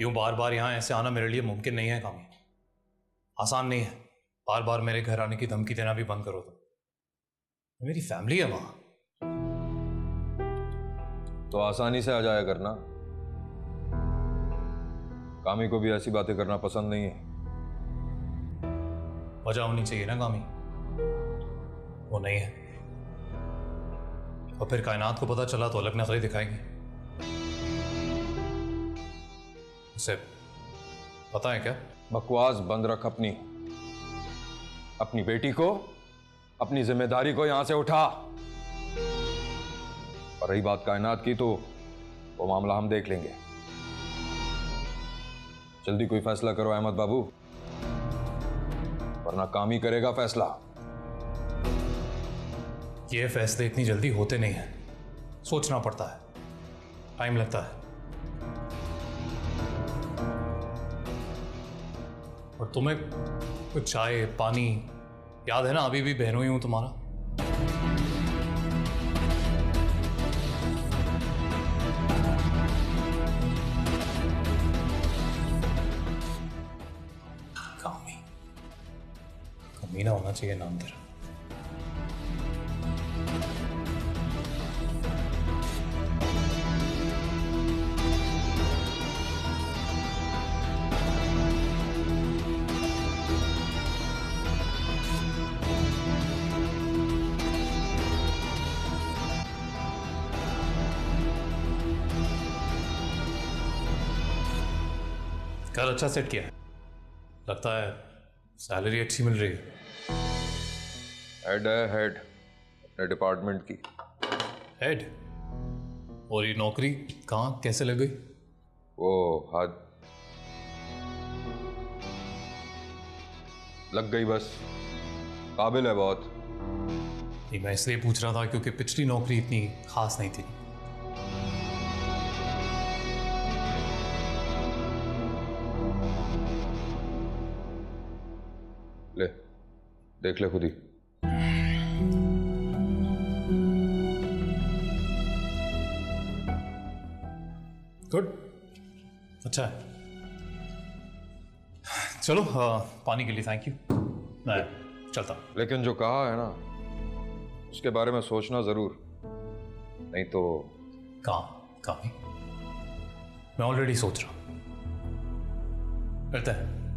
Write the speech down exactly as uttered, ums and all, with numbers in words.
यूं बार बार यहाँ ऐसे आना मेरे लिए मुमकिन नहीं है कामी, आसान नहीं है। बार बार मेरे घर आने की धमकी देना भी बंद करो तुम। तो मेरी फैमिली है वहां, तो आसानी से आ जाया करना। कामी को भी ऐसी बातें करना पसंद नहीं है। वजह होनी चाहिए ना कामी, वो नहीं है। और फिर कायनात को पता चला तो अलग नखरे दिखाएंगे। उसे पता है क्या? बकवास बंद रख अपनी अपनी बेटी को, अपनी जिम्मेदारी को यहां से उठा। और रही बात कायनात की, तो वो मामला हम देख लेंगे। जल्दी कोई फैसला करो अहमद बाबू, वरना काम ही करेगा फैसला। ये फैसले इतनी जल्दी होते नहीं हैं, सोचना पड़ता है, टाइम लगता है। और तुम्हें कुछ चाय पानी याद है ना? अभी भी बहनोई हूं तुम्हारा। कामी, कमीना होना चाहिए नाम तेरा। घर अच्छा सेट किया है, लगता है सैलरी अच्छी मिल रही है। हेड है, हेड अपने डिपार्टमेंट की हेड। और ये नौकरी कहाँ कैसे लग गई? वो हाथ लग गई बस, काबिल है बहुत। मैं इसलिए पूछ रहा था क्योंकि पिछली नौकरी इतनी खास नहीं थी। ले, देख ले खुद ही। गुड, अच्छा है। चलो आ, पानी के लिए थैंक यू। मैं चलता। लेकिन जो कहा है ना, उसके बारे में सोचना जरूर, नहीं तो। काम काम मैं ऑलरेडी सोच रहा हूं। करते हैं।